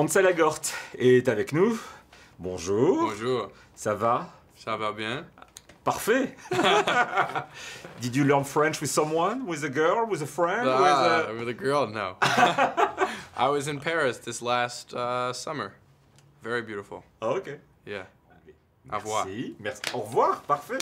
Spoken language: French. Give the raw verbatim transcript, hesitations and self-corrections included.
Anselagort est avec nous. Bonjour. Bonjour. Ça va? Ça va bien. Parfait. Did you learn French with someone? With a girl? With a friend? Ah, with, a... with a girl? No. I was in Paris this last uh, summer. Very beautiful. Oh, okay. Yeah. Merci. Au revoir. Merci. Au revoir. Parfait.